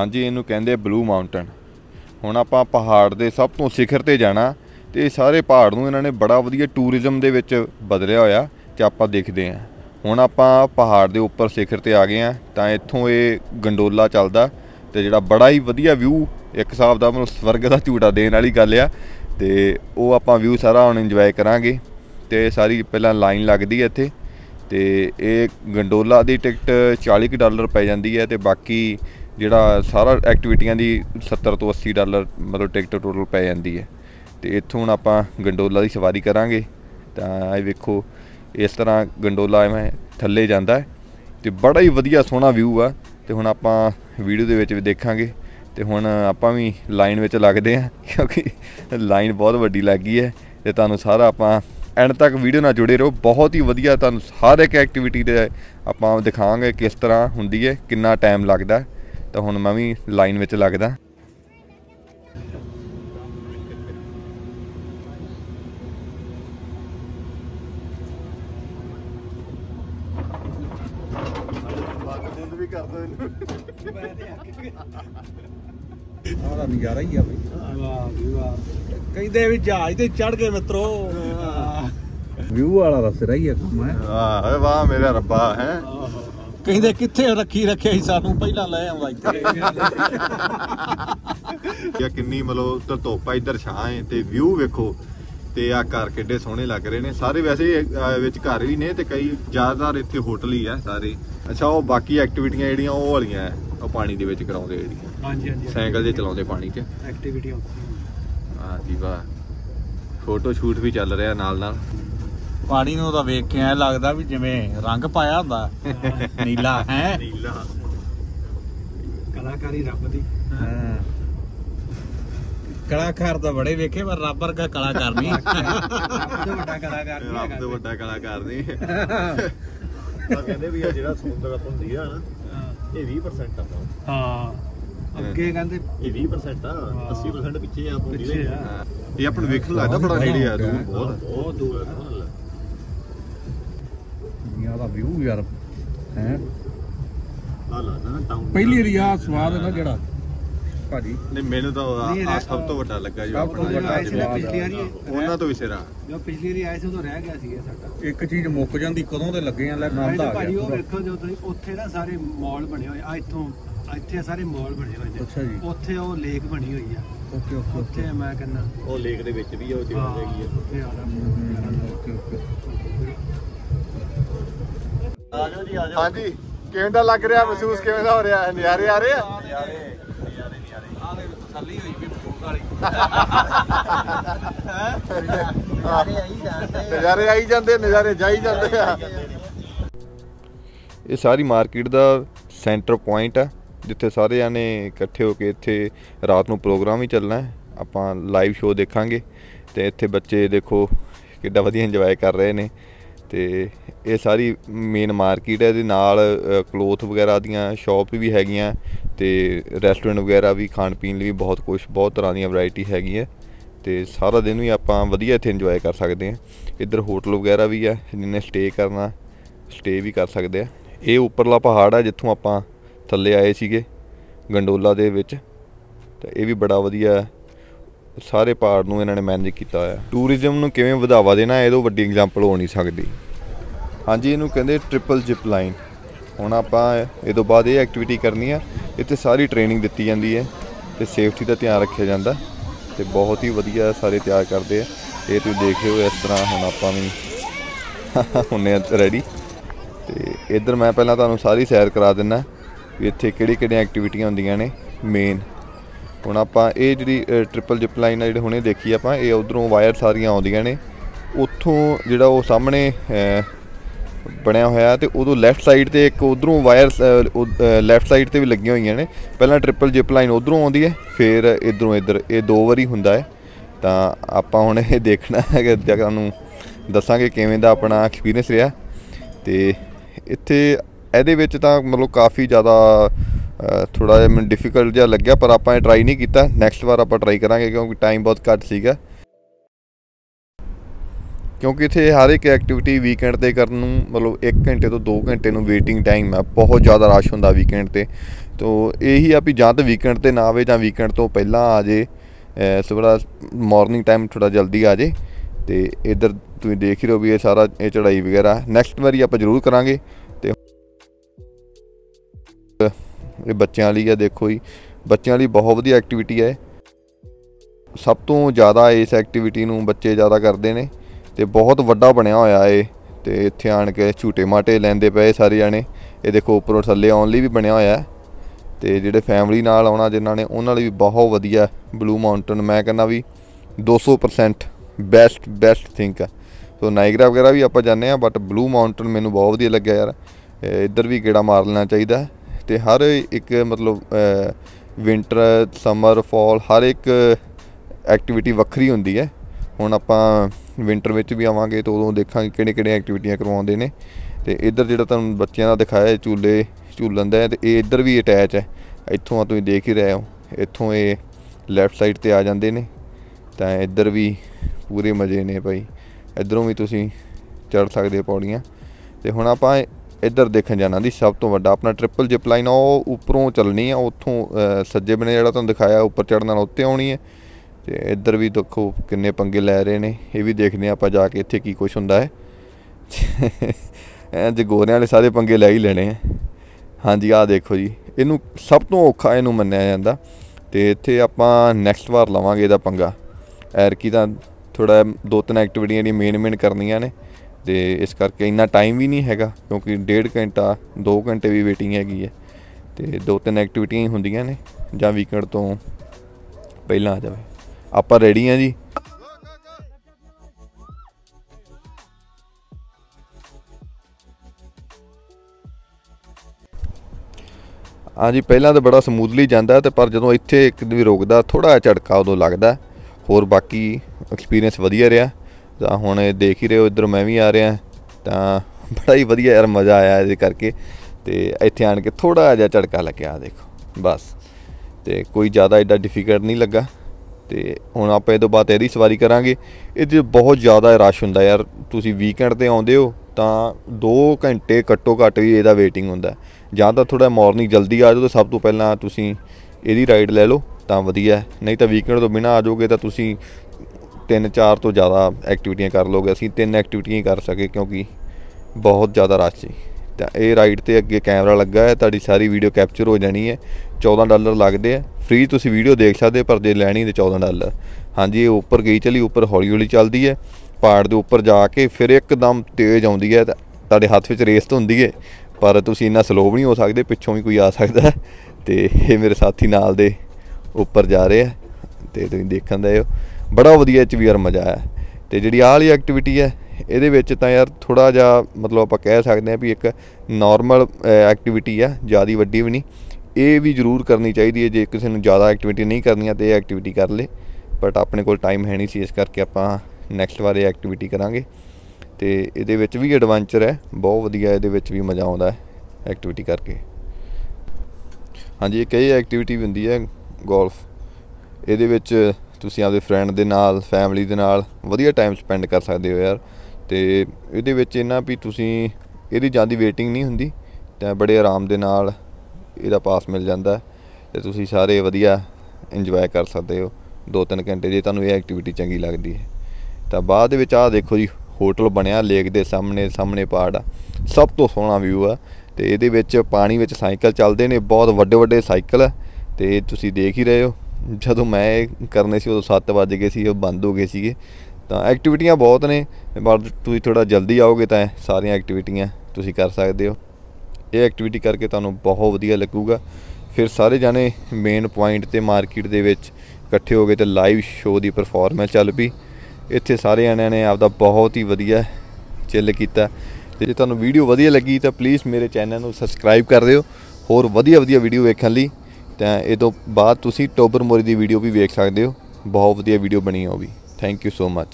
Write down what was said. हाँ जी, इनू कहते ब्लू माउंटेन। हुण आपां पहाड़ के सब तो शिखर पर जाना, तो सारे पहाड़ नूं इन्हां ने बड़ा वधिया टूरिज़म दे विच बदलिया होया। ते आपां देखदे हां हुण आपां पहाड़ के उपर शिखर पर आ गए हैं। तो इत्थों ये गंडोला चलदा ते जिहड़ा बड़ा ही वधिया व्यू, एक हिसाब दा मैनूं स्वर्ग दा झूटा देण वाली गल आ। ते ओह आपां व्यू सारा हुण इंजॉय करांगे। ते सारी पहलां लाइन लगदी है इत्थे, तो ये गंडोला की टिकट $40 पै जाती है। तो बाकी जिहड़ा सारा एक्टिविटियां दी $70 to $80 मतलब टिकट टोटल पै जाती है। तो इत्थों हुण आपां गंडोला की सवारी करांगे। तो ये वेखो इस तरह गंडोला इवें थल्ले जांदा है। तो बड़ा ही वधिया सोहना व्यू आ। तो हुण आपां वीडियो दे विच वी देखांगे। तो हुण आपां वी लाइन विच लगदे हां, क्योंकि लाइन बहुत वड्डी लग गई है। ते तुहानूं सारा आपां एंड तक वीडियो ना जुड़े रहो। बहुत ही वधिया तुहानूं हर एक एक्टिविटी दे आपां दिखांगे किस तरह हुंदी है, कितना टाइम लगदा। तो हुण मैं भी लाइन विच लगदा। नज़ारा ही है कहीं जहाज ते चढ़ के मित्रो व्यू वाला रसरा ही है काम है। वाह वाह मेरा रब्बा है। ਕਹਿੰਦੇ ਕਿੱਥੇ ਰੱਖੀ ਰੱਖਿਆ ਸੀ ਸਾਨੂੰ ਪਹਿਲਾਂ ਲੈ ਆਉਂਦਾ ਇੱਥੇ। ਇਹ ਕਿੰਨੀ ਮਤਲਬ ਧੁੱਪ ਆ, ਇੱਧਰ ਛਾਂ ਹੈ ਤੇ ਵਿਊ ਵੇਖੋ। ਤੇ ਆ ਘਰ ਕਿੱਡੇ ਸੋਹਣੇ ਲੱਗ ਰਹੇ ਨੇ ਸਾਰੇ। ਵੈਸੇ ਵਿੱਚ ਘਰ ਵੀ ਨੇ ਤੇ ਕਈ ਜ਼ਿਆਦਾਤਰ ਇੱਥੇ ਹੋਟਲ ਹੀ ਆ ਸਾਰੇ। ਅੱਛਾ ਉਹ ਬਾਕੀ ਐਕਟੀਵਿਟੀਆਂ ਜਿਹੜੀਆਂ ਉਹ ਵਾਲੀਆਂ ਆ, ਉਹ ਪਾਣੀ ਦੇ ਵਿੱਚ ਕਰਾਉਂਦੇ ਜਿਹੜੀਆਂ। ਹਾਂਜੀ ਹਾਂਜੀ ਸਾਈਕਲ ਜੇ ਚਲਾਉਂਦੇ ਪਾਣੀ 'ਚ ਐਕਟੀਵਿਟੀਆਂ। ਹਾਂ ਜੀ ਵਾਹ, ਫੋਟੋ ਸ਼ੂਟ ਵੀ ਚੱਲ ਰਿਹਾ ਨਾਲ ਨਾਲ। पानी नूं तां वेख के ऐ लगदा भी जिवें रंग पाया हुंदा नीला है। नीला कलाकारी रब दी। हां कलाकार तां बड़े वेखे पर रब वर्गा कलाकार नहीं। रब तो वड्डा कलाकार नहीं। तां कहंदे भी जेहड़ा सुंदरता हुंदी है ना, ये 20% आंदा। हां अगे कहंदे ये 20% आ, 80% पिछे आ हुंदी है। ये आपन वेखण लगदा बड़ा नेड़े आ, दूर बहुत बहुत दूर है। व्यू यार है पहली रिया स्वाद है ना जड़ा ਭਾਜੀ ਨਹੀਂ ਮੈਨੂੰ ਤਾਂ ਆ ਸਭ ਤੋਂ ਵੱਡਾ ਲੱਗਾ ਜੀ। ਪਿਛਲੀ ਵਾਰੀ ਉਹਨਾਂ ਤੋਂ ਵੀ ਸਿਰਾ ਜੋ ਪਿਛਲੀ ਵਾਰੀ ਆਏ ਸੀ ਉਦੋਂ ਰਹਿ ਗਿਆ ਸੀ ਸਾਡਾ। ਇੱਕ ਚੀਜ਼ ਮੁੱਕ ਜਾਂਦੀ ਕਦੋਂ ਤੇ ਲੱਗੇ ਆ ਲੈ ਨਾਮ ਦਾ ਆ ਗਿਆ। ਉਹ ਵੇਖੋ ਜੋ ਤੁਸੀਂ ਉੱਥੇ ਨਾ ਸਾਰੇ ਮਾਲ ਬਣੇ ਹੋਏ ਆ, ਇੱਥੋਂ ਇੱਥੇ ਸਾਰੇ ਮਾਲ ਬਣੇ ਹੋਏ ਨੇ। ਅੱਛਾ ਜੀ, ਉੱਥੇ ਉਹ ਲੇਕ ਬਣੀ ਹੋਈ ਆ। ਓਕੇ ਓਕੇ ਉੱਥੇ ਮੈਂ ਕਹਿੰਦਾ ਉਹ ਲੇਕ ਦੇ ਵਿੱਚ ਵੀ ਉਹ ਚੀਜ਼ ਹੈਗੀ ਆ ਉੱਥੇ ਆਲਾ। ਓਕੇ ਓਕੇ आजो जी आजो। हाँ जी कैसा लग रहा महसूस किवें दा हो रहा है? नज़ारे आ रहे हैं। नज़ारे नज़ारे नज़ारे आ रहे। तसल्ली होई भी भूख वाली। नज़ारे आई जांदे, नज़ारे आई जांदे, नज़ारे जाई जांदे। ये सारी मार्केट दा सेंटर पॉइंट है जिथे सारे ने इकट्ठे होके इत्थे रात नूं प्रोग्राम ही चलना है। आपां लाइव शो देखांगे। ते इत्थे बच्चे देखो किड्डा वधिया इंजॉय कर रहे ने। ते ये सारी मेन मार्केट है। ये क्लोथ वगैरह दियाँ शॉप भी हैगियां, रेस्टोरेंट वगैरह भी, खाण पीन भी बहुत कुछ, बहुत तरह की वैरायटी हैगी है। तो सारा दिन भी आप वधिया इत्थे इंजॉय कर सकते हैं। इधर होटल वगैरह भी है, जिन्हें स्टे करना स्टे भी कर सकते हैं। ये उपरला पहाड़ है जिथों आप थले आए थे गंडोला दे विच। तो ये भी बड़ा वधिया सारे पहाड़ नूं इन्हां ने मैनेज किया होया। टूरिज़म नूं किवें वधावा देना है, इहदों वड्डी एग्जाम्पल हो नहीं सकती। हाँ जी, इनू कहते ट्रिपल जिप लाइन। हुण आपां इस तों बाद ये एक्टिविटी करनी है। इत्थे सारी ट्रेनिंग दित्ती जाती है तो सेफ्टी का ध्यान रखा जाता। तो बहुत ही वधिया सारे तैयार करते हैं। ये तुसीं देख रहे हो इस तरह। हुण आपां वी हुणे रेडी। तो इधर मैं पहलां तुहानूं सारी सैर करा दिंदा भी इत्थे किहड़ी-किहड़ियां एक्टिविटियां हुंदियां ने मेन। हुण आपां ये जिहड़ी ट्रिपल जिप लाइन है जी हुणे देखी आपां, ये उधरों वायर सारियां आउंदियां ने। उत्थों जिहड़ा वो सामने ਬਣਿਆ ਹੋਇਆ ਤੇ ਉਦੋਂ ਲੈਫਟ ਸਾਈਡ ਤੇ ਇੱਕ ਉਧਰੋਂ ਵਾਇਰ ਲੈਫਟ ਸਾਈਡ ਤੇ ਵੀ ਲੱਗੀਆਂ ਹੋਈਆਂ ਨੇ। ਪਹਿਲਾਂ ਟ੍ਰਿਪਲ ਜਿਪ ਲਾਈਨ ਉਧਰੋਂ ਆਉਂਦੀ ਹੈ, ਫਿਰ ਇਧਰੋਂ ਇਧਰ। ਇਹ ਦੋ ਵਾਰੀ ਹੁੰਦਾ ਹੈ। ਤਾਂ ਆਪਾਂ ਹੁਣ ਇਹ ਦੇਖਣਾ ਹੈ ਕਿ ਤੁਹਾਨੂੰ ਦੱਸਾਂਗੇ ਕਿਵੇਂ ਦਾ ਆਪਣਾ ਐਕਸਪੀਰੀਅੰਸ ਰਿਹਾ। ਤੇ ਇੱਥੇ ਇਹਦੇ ਵਿੱਚ ਤਾਂ ਮਤਲਬ ਕਾਫੀ ਜ਼ਿਆਦਾ ਥੋੜਾ ਜਿਹਾ ਮੈਨੂੰ ਡਿਫਿਕਲਟ ਜਿਹਾ ਲੱਗਿਆ, ਪਰ ਆਪਾਂ ਇਹ ਟਰਾਈ ਨਹੀਂ ਕੀਤਾ। ਨੈਕਸਟ ਵਾਰ ਆਪਾਂ ਟਰਾਈ ਕਰਾਂਗੇ ਕਿਉਂਕਿ ਟਾਈਮ ਬਹੁਤ ਘੱਟ ਸੀਗਾ। ਕਿਉਂਕਿ ਇੱਥੇ ਹਰ ਇੱਕ ਐਕਟੀਵਿਟੀ ਵੀਕਐਂਡ ਤੇ ਕਰਨ ਨੂੰ ਮਤਲਬ 1 ਘੰਟੇ ਤੋਂ 2 ਘੰਟੇ ਨੂੰ ਵੇਟਿੰਗ ਟਾਈਮ ਆ। ਬਹੁਤ ਜ਼ਿਆਦਾ ਰਸ਼ ਹੁੰਦਾ ਵੀਕਐਂਡ ਤੇ। तो यही आ भी जां तो वीकेंड ते ना आवे जां वीकेंड तो पहला आ जाए, सवेरा मॉर्निंग टाइम थोड़ा जल्दी आ जाए। तो इधर तुम देख ही रहो भी ये सारा ये चढ़ाई वगैरह नैक्सट वारी आप जरूर करांगे। तो ये बच्चों लिए देखो जी, बच्चों लिए बहुत वधिया एक्टिविटी है। सब तो ज़्यादा इस एक्टिविटी नूं बच्चे ज़्यादा करते हैं। तो बहुत वड्डा बनया होया है। तो इत्थे आण के झूटे माटे लैंदे पे सारे जाने। ये देखो उपरों थल्ले आउण लई भी बनया होया है। तो जोड़े फैमिली नाल आना जिन्होंने उन्होंने भी बहुत वधिया ब्लू माउंटेन मैं कहना भी 200% बैस्ट थिंक है। तो नाइगरा वगैरह भी आप जाने हैं, बट ब्लू माउंटेन मैनू बहुत वधिया लगे यार। इधर भी गेड़ा मार लेना चाहिए। तो हर एक मतलब विंटर समर फॉल हर एक एक्टिविटी वक्री होंगी है। हुण आपां विंटर में भी आवांगे तो उदों देखांगे किहड़ियां एक्टिविटियां करवाउंदे ने। तो इधर जिहड़ा तुहानूं बच्चों का दिखाया झूले झूलन है। तो इधर भी अटैच है, इत्थों तुसीं देख ही रहे हो। इत्थों ये लैफ्ट साइड पर आ जाते हैं। तो इधर भी पूरे मज़े ने भाई, इधरों भी तुसीं चढ़ सकते हो पौड़ियाँ। तो हुण आपां इधर देखण जाना दी सब तो वड्डा अपना ट्रिपल जिप लाइन आ। उपरों चलनी है, उत्थों सज्जे बने जिहड़ा तुहानूं दिखाया उपर चढ़न वाला उत्ते आउणी है। तो इधर भी देखो किन्ने पंगे लै रहे हैं। ये भी देखते हैं आप जाके इत्थे की कुछ हुंदा है। जगोरियां वाले सारे पंगे लै ही लेने हैं। हाँ जी आ देखो जी, इनू सब तो औखा इनू मन्निया जांदा। तो इत्थे आपां नैक्सट वार लवांगे इहदा पंगा। ऐरकी तां थोड़ा 2-3 एक्टिविटियां दी मेन करनियां ने। तो इस करके इन्ना टाइम भी नहीं हैगा, क्योंकि 1.5 घंटा 2 घंटे भी वेटिंग हैगी है। तो 2-3 एक्टिविटियां ही हुंदियां ने, जां वीकेंड तो पहलां आ जावे। ਆਪਾਂ रेडी हैं जी। हाँ जी, पहला तो बड़ा स्मूथली जाता तो, पर जो इत्थे एक भी रोकदा थोड़ा झटका उदों लगता। होर बाकी एक्सपीरियंस वधिया रहा। तो हुण देख ही रहे हो इधर मैं भी आ रहा, तो बड़ा ही वधिया यार मज़ा आया इहदे करके। तो इत्थे आण के थोड़ा जिहा झटका लग्गिया देखो बस। तो कोई ज़्यादा एडा डिफिकल्ट नहीं लगा। तो हुण आपां इस तों बाद इहदी सवारी करांगे। इहदे बहुत ज़्यादा रश हुंदा यार। तुसीं वीकेंड ते आउंदे हो तां 2 घंटे घट्टो घट्ट ही इहदा वेटिंग हुंदा। जां तां थोड़ा मॉर्निंग जल्दी आ जाओ, तो सब तो पहलां तुसीं इहदी राइड लै लो तां वधिया है। नहीं तां वीकेंड तो बिना आ जाओगे तां तुसीं 3-4 तो ज़्यादा एक्टिविटियां कर लोगे। असीं 3 एक्टिविटियां ही कर सके, क्योंकि बहुत ज़्यादा रश है। तो ये राइड तो अगे कैमरा लगा है, तुहाडी सारी वीडियो कैप्चर हो जानी है। $14 लगते हैं फ्री, तुसीं वीडियो देख सकते हो, पर जे लैनी तो $14। हाँ जी, ये उपर गई चली, उपर हौली हौली चलती है। पहाड़ के उपर जाके फिर एकदम तेज़ आती है। तुहाडे हत्थ में रेस तो होंदी है, पर तुसीं इन्ना स्लो भी नहीं हो सकते, पिछों भी कोई आ सकता है। तो ये मेरे साथी नाल दे उपर जा रहे हैं। तो तुसीं देखण दे हो बड़ा वधिया च वी यार मज़ा आया। तो जिहड़ी आह वाली एक्टिविटी है ਇਹਦੇ ਵਿੱਚ ਤਾਂ ਯਾਰ ਥੋੜਾ ਜਿਹਾ ਮਤਲਬ ਆਪਾਂ ਕਹਿ ਸਕਦੇ ਹਾਂ ਵੀ ਇੱਕ ਨਾਰਮਲ ਐਕਟੀਵਿਟੀ ਆ, ਜ਼ਿਆਦਾ ਵੱਡੀ ਵੀ ਨਹੀਂ। ਇਹ ਵੀ ਜ਼ਰੂਰ ਕਰਨੀ ਚਾਹੀਦੀ ਹੈ ਜੇ ਕਿਸੇ ਨੂੰ ਜ਼ਿਆਦਾ ਐਕਟੀਵਿਟੀ ਨਹੀਂ ਕਰਨੀਆਂ ਤੇ ਇਹ ਐਕਟੀਵਿਟੀ ਕਰ ਲੇ। ਬਟ ਆਪਣੇ ਕੋਲ ਟਾਈਮ ਹੈ ਨਹੀਂ ਸੀ, ਇਸ ਕਰਕੇ ਆਪਾਂ ਨੈਕਸਟ ਵਾਰ ਇਹ ਐਕਟੀਵਿਟੀ ਕਰਾਂਗੇ। ਤੇ ਇਹਦੇ ਵਿੱਚ ਵੀ ਐਡਵੈਂਚਰ ਹੈ, ਬਹੁਤ ਵਧੀਆ, ਇਹਦੇ ਵਿੱਚ ਵੀ ਮਜ਼ਾ ਆਉਂਦਾ ਹੈ ਐਕਟੀਵਿਟੀ ਕਰਕੇ। ਹਾਂਜੀ, ਕਈ ਐਕਟੀਵਿਟੀ ਵੀ ਹੁੰਦੀ ਹੈ ਗੋਲਫ। ਇਹਦੇ ਵਿੱਚ ਤੁਸੀਂ ਆਪਦੇ ਫਰੈਂਡ ਦੇ ਨਾਲ ਫੈਮਿਲੀ ਦੇ ਨਾਲ ਵਧੀਆ ਟਾਈਮ ਸਪੈਂਡ ਕਰ ਸਕਦੇ ਹੋ ਯਾਰ। तो ये ना भी तुसीं जांदी वेटिंग नहीं हुंदी, तो बड़े आराम दे नाल इहदा पास मिल जाता है। तो सारे वधिया इंजॉय कर सकते हो 2-3 घंटे जे तुहानूं ये एक्टिविटी चंगी लगती है। तो बाद विच आ देखो जी, होटल बनिया लेक दे सामने पहाड़ आ, सब तो सोहना व्यू आ। तो इहदे विच पानी विच साइकिल चलदे ने, बहुत वड्डे वड्डे साइकिल। तो तुसीं देख ही रहे हो, जदों मैं करने सी उदों 7 वज गए सी, बंद हो गए सी। तो एक्टिविटियां बहुत ने, पर तुसीं थोड़ा जल्दी आओगे तो सारियां एक्टिविटियां तुसीं कर सकते हो। ये एक्टिविटी करके तुहानूं बहुत वधिया लगूगा। फिर सारे जाने मेन पॉइंट ते मार्केट दे विच इकट्ठे हो गए। तो लाइव शो की परफॉर्मेंस चल पई। इत्थे सारे जणियां ने आपदा बहुत ही वधिया चिल कीता। ते जे तुहानूं वीडियो वधिया लगी तो प्लीज़ मेरे चैनल नूं सबसक्राइब कर दिओ होर वधिया वधिया वीडियो वेखण लई। तां इह तों बाद तुसीं टोबर मोरी की वीडियो भी वेख सकदे हो, बहुत वधिया वीडियो बनी आ। भी थैंक यू सो मच।